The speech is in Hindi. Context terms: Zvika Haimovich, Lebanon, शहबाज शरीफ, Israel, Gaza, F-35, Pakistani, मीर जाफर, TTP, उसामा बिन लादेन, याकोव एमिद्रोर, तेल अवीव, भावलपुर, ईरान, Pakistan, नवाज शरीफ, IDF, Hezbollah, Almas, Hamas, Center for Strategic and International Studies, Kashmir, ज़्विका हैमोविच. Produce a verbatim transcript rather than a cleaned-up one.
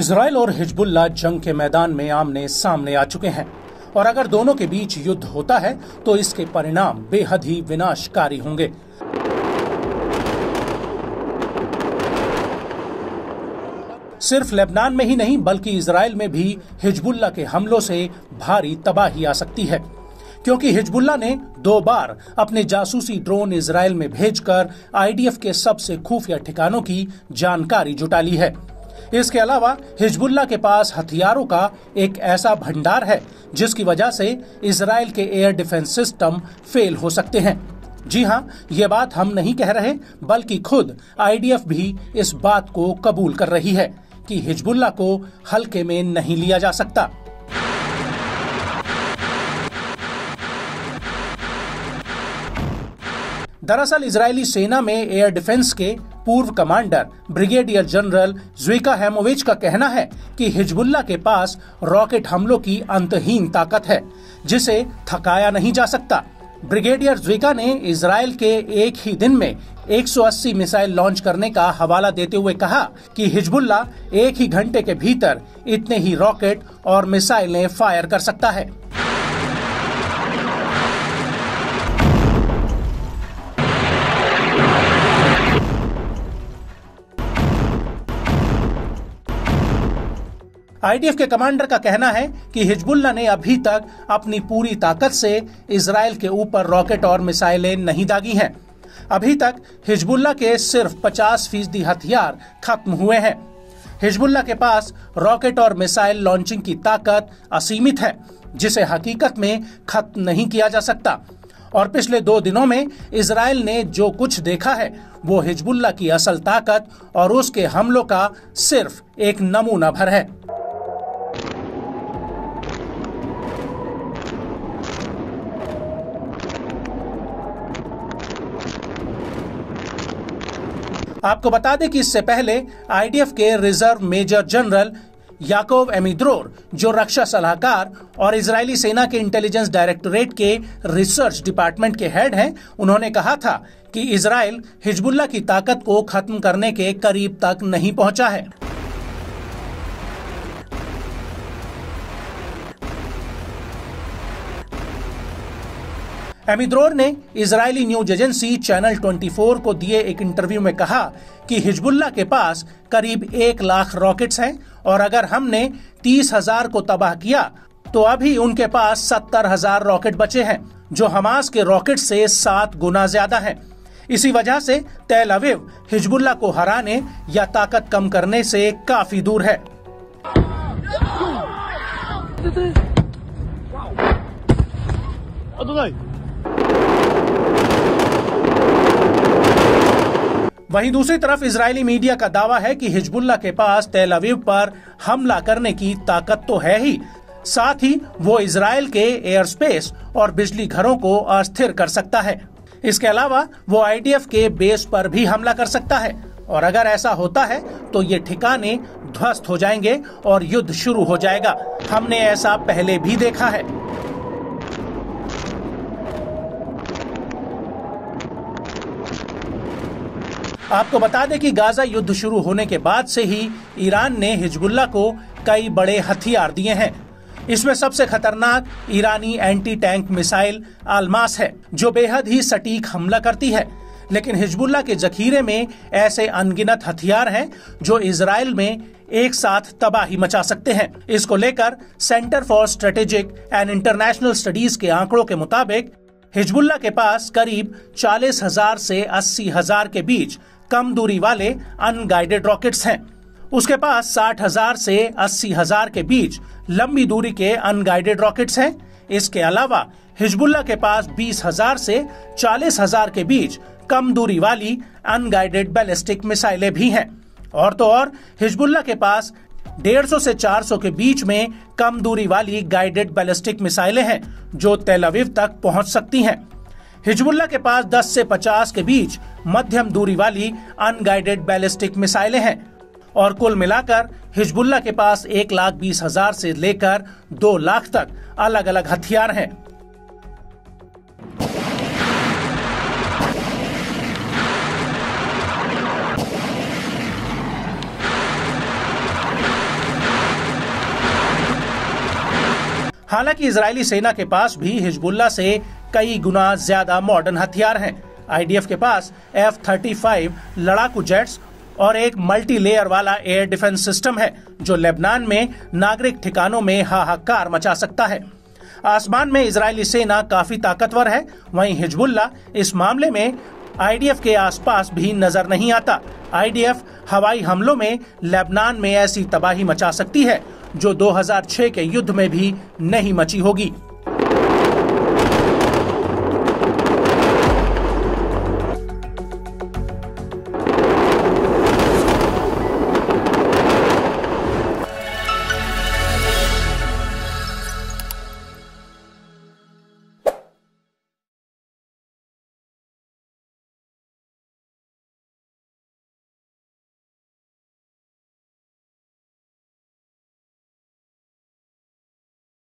इसराइल और हिजबुल्लाह जंग के मैदान में आमने सामने आ चुके हैं और अगर दोनों के बीच युद्ध होता है तो इसके परिणाम बेहद ही विनाशकारी होंगे। सिर्फ लेबनान में ही नहीं बल्कि इसराइल में भी हिजबुल्लाह के हमलों से भारी तबाही आ सकती है, क्योंकि हिजबुल्लाह ने दो बार अपने जासूसी ड्रोन इसराइल में भेजकर आई डी एफ के सबसे खुफिया ठिकानों की जानकारी जुटा ली है। इसके अलावा हिजबुल्लाह के पास हथियारों का एक ऐसा भंडार है जिसकी वजह से इसराइल के एयर डिफेंस सिस्टम फेल हो सकते हैं। जी हाँ, ये बात हम नहीं कह रहे बल्कि खुद आई डी एफ भी इस बात को कबूल कर रही है कि हिजबुल्लाह को हल्के में नहीं लिया जा सकता। दरअसल इजरायली सेना में एयर डिफेंस के पूर्व commander brigadier general ज़्विका हैमोविच का कहना है कि हिजबुल्लाह के पास रॉकेट हमलों की अंतहीन ताकत है जिसे थकाया नहीं जा सकता। ब्रिगेडियर ज़्विका ने इजरायल के एक ही दिन में एक सौ अस्सी मिसाइल लॉन्च करने का हवाला देते हुए कहा कि हिजबुल्लाह एक ही घंटे के भीतर इतने ही रॉकेट और मिसाइलें फायर कर सकता है। आई डी एफ के कमांडर का कहना है कि हिजबुल्लाह ने अभी तक अपनी पूरी ताकत से इजरायल के ऊपर रॉकेट और मिसाइलें नहीं दागी हैं। अभी तक हिजबुल्लाह के सिर्फ पचास फीसदी हथियार खत्म हुए हैं। हिजबुल्लाह के पास रॉकेट और मिसाइल लॉन्चिंग की ताकत असीमित है जिसे हकीकत में खत्म नहीं किया जा सकता और पिछले दो दिनों में इजरायल ने जो कुछ देखा है वो हिजबुल्लाह की असल ताकत और उसके हमलों का सिर्फ एक नमूना भर है। आपको बता दें कि इससे पहले आई डी एफ के reserve major general याकोव एमिद्रोर, जो रक्षा सलाहकार और इजरायली सेना के इंटेलिजेंस डायरेक्टोरेट के रिसर्च डिपार्टमेंट के हेड हैं, उन्होंने कहा था कि इजरायल हिजबुल्लाह की ताकत को खत्म करने के करीब तक नहीं पहुंचा है। एमिद्रोर ने इजरायली न्यूज एजेंसी चैनल चौबीस को दिए एक इंटरव्यू में कहा कि हिजबुल्लाह के पास करीब एक लाख रॉकेट्स हैं और अगर हमने तीस हजार को तबाह किया तो अभी उनके पास सत्तर हजार रॉकेट बचे हैं जो हमास के रॉकेट से सात गुना ज्यादा हैं। इसी वजह से तेल अवीव हिजबुल्लाह को हराने या ताकत कम करने से काफी दूर है। वहीं दूसरी तरफ इजरायली मीडिया का दावा है कि हिजबुल्लाह के पास तेल अवीव पर हमला करने की ताकत तो है ही, साथ ही वो इजरायल के एयर स्पेस और बिजली घरों को अस्थिर कर सकता है। इसके अलावा वो आई डी एफ के बेस पर भी हमला कर सकता है और अगर ऐसा होता है तो ये ठिकाने ध्वस्त हो जाएंगे और युद्ध शुरू हो जाएगा। हमने ऐसा पहले भी देखा है। आपको बता दें कि गाजा युद्ध शुरू होने के बाद से ही ईरान ने हिजबुल्लाह को कई बड़े हथियार दिए हैं। इसमें सबसे खतरनाक ईरानी एंटी टैंक मिसाइल आलमास है जो बेहद ही सटीक हमला करती है, लेकिन हिजबुल्लाह के जखीरे में ऐसे अनगिनत हथियार हैं जो इजराइल में एक साथ तबाही मचा सकते हैं। इसको लेकर Center for Strategic and International Studies के आंकड़ों के मुताबिक हिजबुल्लाह के पास करीब चालीस हजार से अस्सी हजार के बीच कम दूरी वाले अनगाइडेड रॉकेट्स हैं। उसके पास साठ हजार से अस्सी हजार के बीच लंबी दूरी के अनगाइडेड रॉकेट्स हैं। इसके अलावा हिजबुल्लाह के पास बीस हजार से चालीस हजार के बीच कम दूरी वाली अनगाइडेड बैलिस्टिक मिसाइलें भी हैं और तो और हिजबुल्लाह के पास डेढ़ सौ से चार सौ के बीच में कम दूरी वाली गाइडेड बैलिस्टिक मिसाइलें हैं जो तेल अवीव तक पहुंच सकती हैं। हिजबुल्लाह के पास दस से पचास के बीच मध्यम दूरी वाली अनगाइडेड बैलिस्टिक मिसाइलें हैं और कुल मिलाकर हिजबुल्लाह के पास एक लाख बीस हजार से लेकर दो लाख तक अलग अलग हथियार हैं। हालांकि इजरायली सेना के पास भी हिजबुल्लाह से कई गुना ज्यादा मॉडर्न हथियार हैं। आईडीएफ के पास एफ थर्टी फाइव लड़ाकू जेट्स और एक मल्टी लेयर वाला एयर डिफेंस सिस्टम है जो लेबनान में नागरिक ठिकानों में हाहाकार मचा सकता है। आसमान में इजरायली सेना काफी ताकतवर है, वहीं हिजबुल्ला इस मामले में आईडीएफ के आसपास भी नजर नहीं आता। आईडीएफ हवाई हमलों में लेबनान में ऐसी तबाही मचा सकती है जो दो हज़ार छह के युद्ध में भी नहीं मची होगी।